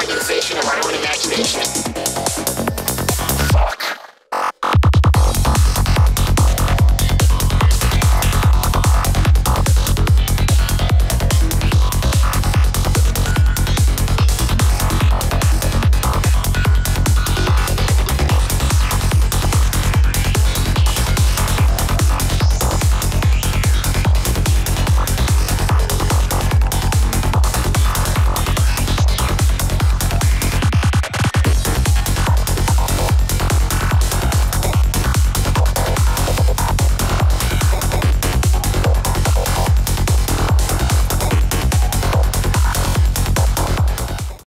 condensation around imagination.